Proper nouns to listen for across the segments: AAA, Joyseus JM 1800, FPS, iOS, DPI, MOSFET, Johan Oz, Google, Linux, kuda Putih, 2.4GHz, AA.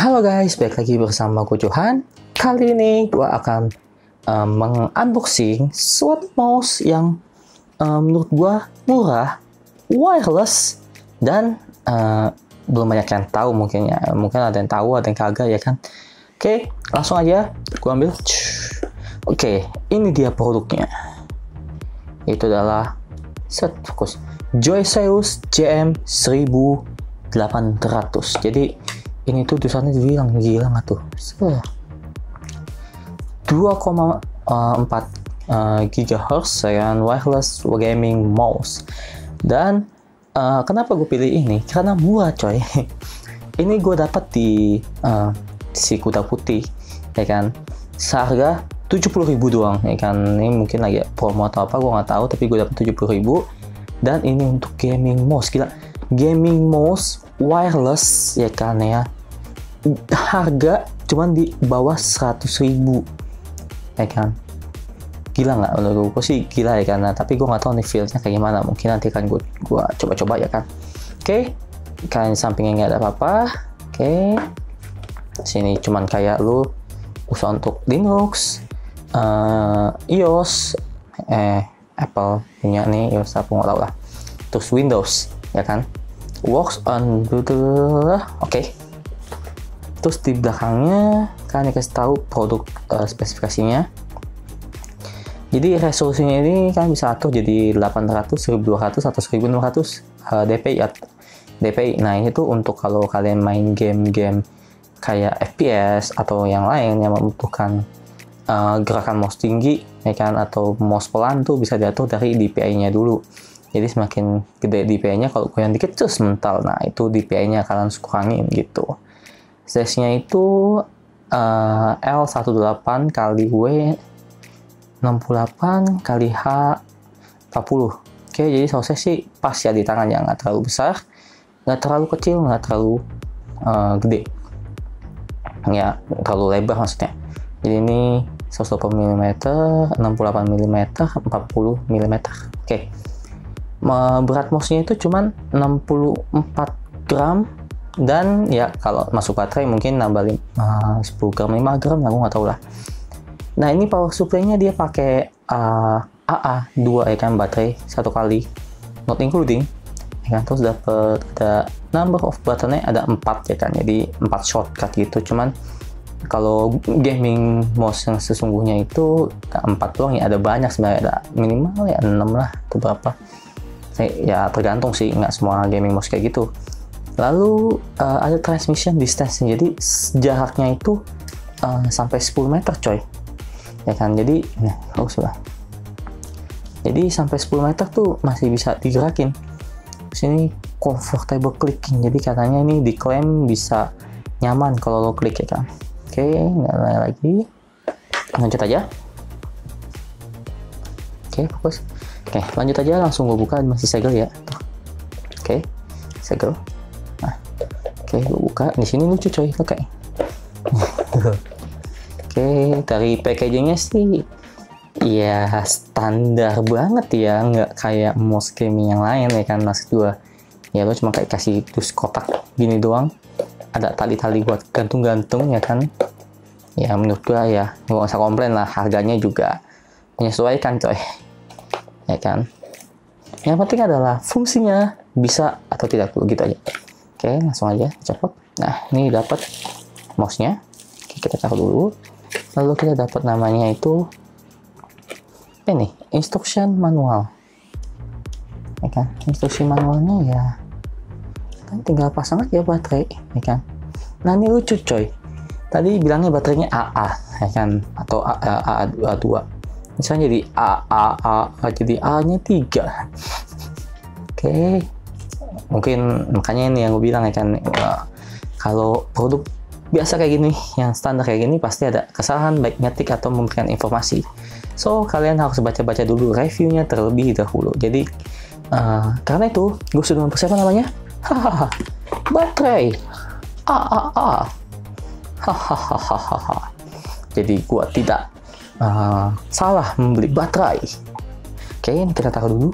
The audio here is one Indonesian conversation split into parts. Halo guys, balik lagi bersama aku Johan. Kali ini gue akan mengunboxing slot mouse yang menurut gue murah, wireless, dan belum banyak yang tahu mungkin ya. Mungkin ada yang tahu, ada yang kagak ya kan. Oke, langsung aja gue ambil. Oke, ini dia produknya. Itu adalah set fokus Joyseus JM 1800. Jadi ini tuh tulisannya bilang gila nggak tuh, 2,4 GHz dengan wireless gaming mouse. Dan kenapa gue pilih ini? Karena murah coy. Ini gue dapat di si Kuda Putih ya kan, seharga 70.000 doang ya kan. Ini mungkin lagi promo atau apa gue nggak tahu, tapi gue dapat 70.000. dan ini untuk gaming mouse, gila, gaming mouse wireless ya kan ya, harga cuman di bawah 100.000 ya kan. Gila nggak? Menurut gue sih gila ya kan. Nah, tapi gue nggak tahu nih feelnya kayak gimana, mungkin nanti kan gue coba-coba ya kan. Oke, kan sampingnya nggak ada apa-apa. Oke, sini cuman kayak lu usah untuk Linux, iOS, Apple punya nih iOS aku nggak tahu lah, terus Windows ya kan, works on Google. Oke. Terus di belakangnya kan dikasih tahu produk spesifikasinya. Jadi resolusinya ini kan bisa atur jadi 800, 1200, atau 1600 DPI. Nah, ini tuh untuk kalau kalian main game-game kayak FPS atau yang lain yang membutuhkan gerakan mouse tinggi ya kan, atau mouse pelan tuh bisa diatur dari DPI-nya dulu. Jadi semakin gede DPI-nya, kalau goyang dikit terus mental. Nah, itu DPI-nya kalian kurangin gitu. Size-nya itu L18 kali W 68 kali H 40. Oke, jadi sausnya sih pas ya di tangan ya, nggak terlalu besar, nggak terlalu kecil, nggak terlalu gede ya, terlalu lebar maksudnya. Jadi ini 120 mm, 68 mm, 40 mm. Oke. Berat mouse-nya itu cuman 64 gram, dan ya kalau masuk baterai mungkin nambah 10 gram, 5 gram, aku nggak tahu lah. Nah, ini power supply-nya dia pakai AA 2 ya kan, baterai 1 kali not including ya kan. Terus dapat ada number of button-nya ada 4 ya kan, jadi 4 shortcut gitu. Cuman kalau gaming mouse yang sesungguhnya itu 4 doang ya, ada banyak sebenarnya, ada minimal ya 6 lah atau berapa ya, tergantung sih, nggak semua gaming mouse kayak gitu. Lalu ada transmission distance, jadi jaraknya itu sampai 10 meter coy ya kan. Jadi nah, jadi sampai 10 meter tuh masih bisa digerakin. Sini comfortable clicking, jadi katanya ini diklaim bisa nyaman kalau lo klik ya kan. Oke, nggak lain lagi, lanjut aja. Oke, fokus. Oke, lanjut aja, langsung gue buka, masih segel ya. Oke, segel. Nah, oke, gue buka. Di sini lucu coy, oke. Oke, dari packagingnya sih, ya standar banget ya, nggak kayak mouse gaming yang lain ya kan, maksud gue. Ya lo cuma kayak kasih dus kotak gini doang. Ada tali-tali buat gantung-gantung ya kan. Ya menurut gue ya, gue nggak usah komplain lah, harganya juga menyesuaikan coy. Ya kan, yang penting adalah fungsinya bisa atau tidak dulu gitu aja. Oke, langsung aja copot. Nah, ini dapat mouse-nya. Oke, kita taruh dulu. Lalu kita dapat namanya itu ini instruction manual ya kan. Instruksi manualnya ya kan, tinggal pasang aja baterai ya kan. Nah, ini lucu coy, tadi bilangnya baterainya AA ya kan, atau AA 2. Misalnya jadi A-nya 3. Oke. Mungkin makanya ini yang gue bilang ya kan, kalau produk biasa kayak gini, yang standar kayak gini pasti ada kesalahan baik ngetik atau memberikan informasi. So, kalian harus baca-baca dulu reviewnya terlebih dahulu. Jadi, karena itu gue sudah mempersiapkan namanya. Hahaha. Baterai AAA. Hahaha. Jadi, gue tidak salah membeli baterai. Oke, Oke, ini kita taruh dulu.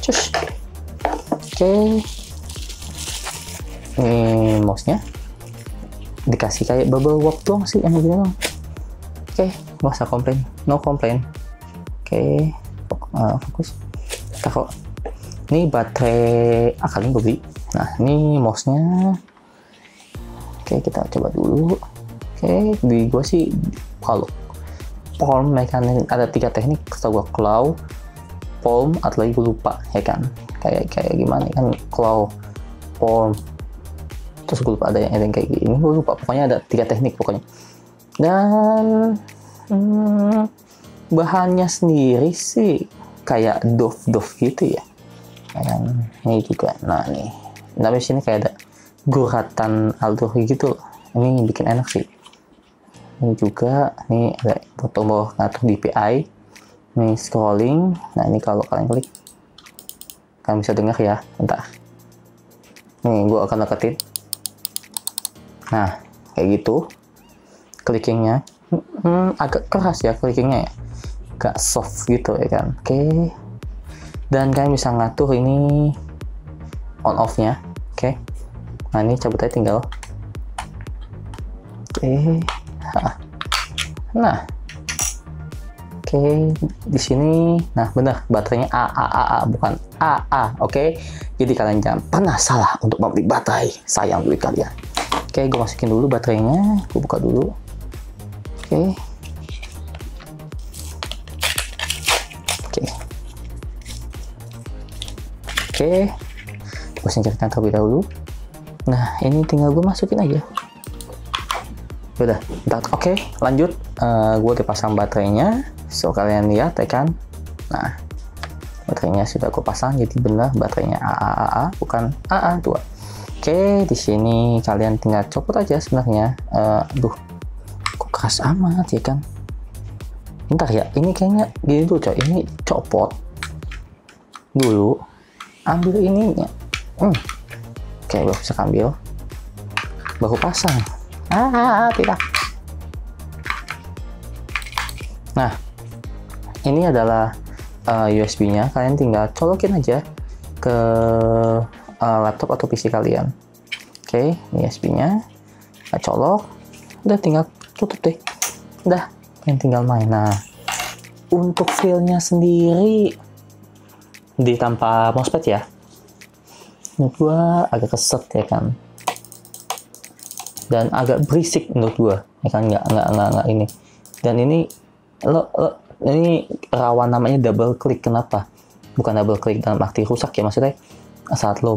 Cus. Oke. Ini mouse-nya. Dikasih kayak bubble wrap doang sih, emang gitu doang. Oke, nggak usah komplain. No complain. Oke, fokus. Taruh. Ini baterai kali ini beli. Nah, ini mouse-nya. Oke, kita coba dulu. Oke, di gua sih kalau palm mekanik ada 3 teknik, setahu gua claw, palm, atau lagi gua lupa ya kan. Kayak gimana kan, claw, palm, terus gua lupa ada yang kayak gini, gua lupa, pokoknya ada 3 teknik pokoknya. Dan bahannya sendiri sih kayak doff gitu ya. Dan ini juga, nah nih, tapi sini kayak ada guratan alur gitu, ini bikin enak sih. Ini juga, ini ada tombol ngatur DPI, ini scrolling. Nah ini kalau kalian klik, kalian bisa dengar ya, entah. Nih gue akan deketin. Nah kayak gitu, clickingnya agak keras ya clickingnya ya, agak soft gitu ya kan. Oke. Dan kalian bisa ngatur ini on off-nya, oke. Nah ini cabut aja tinggal. Oke. Nah, oke, di sini, nah benar, baterainya AAA bukan AA, oke. Jadi kalian jangan pernah salah untuk membeli baterai, sayang duit kalian. Oke, gue masukin dulu baterainya, gue buka dulu. Oke, oke, gue singkirkan terlebih dahulu. Nah, ini tinggal gue masukin aja. Udah, oke, lanjut. Gue udah pasang baterainya, so kalian lihat ya kan. Nah, baterainya sudah gue pasang, jadi benar baterainya AAA bukan AA2. Oke, di sini kalian tinggal copot aja sebenarnya. Aduh, kok keras amat ya kan. Bentar ya, ini kayaknya gini dulu coy, ini copot dulu, ambil ininya. Oke, baru bisa ambil, baru pasang. Tidak. Nah, ini adalah USB-nya. Kalian tinggal colokin aja ke laptop atau PC kalian. Oke, USB-nya colok, udah tinggal tutup deh. Udah, kalian tinggal main. Nah, untuk feel-nya sendiri di tanpa MOSFET ya. Menurut gua agak keset ya kan. Dan agak berisik menurut gua, ya kan nggak ini. Dan ini ini rawan namanya double click. Kenapa? Bukan double click dalam arti rusak ya, maksudnya saat lo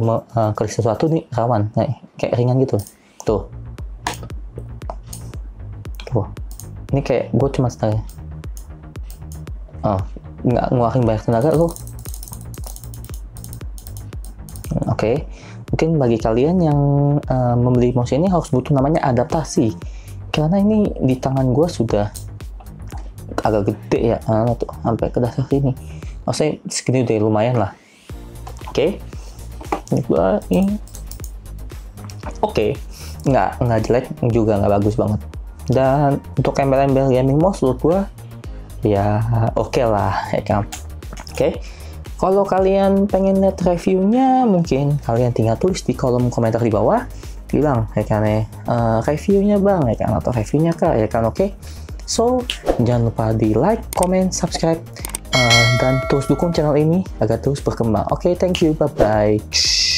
klik sesuatu nih rawan, kayak ringan gitu. Tuh. Tuh. Ini kayak gua cuma setengah. Oh, nggak ngeluarin banyak tenaga lo. Oke. Mungkin bagi kalian yang membeli mouse ini harus butuh namanya adaptasi, karena ini di tangan gue sudah agak gede ya, tuh, sampai ke dasar sini, maksudnya segini udah lumayan lah. Oke, ini oke, nggak jelek juga, nggak bagus banget. Dan untuk embel-embel gaming mouse menurut gue ya oke lah ya kan. Oke. Kalau kalian pengen lihat reviewnya, mungkin kalian tinggal tulis di kolom komentar di bawah, bilang ya kan reviewnya bang ya kan, atau reviewnya kak ya kan. Oke, so jangan lupa di like, comment, subscribe, dan terus dukung channel ini agar terus berkembang. Oke, thank you, bye bye.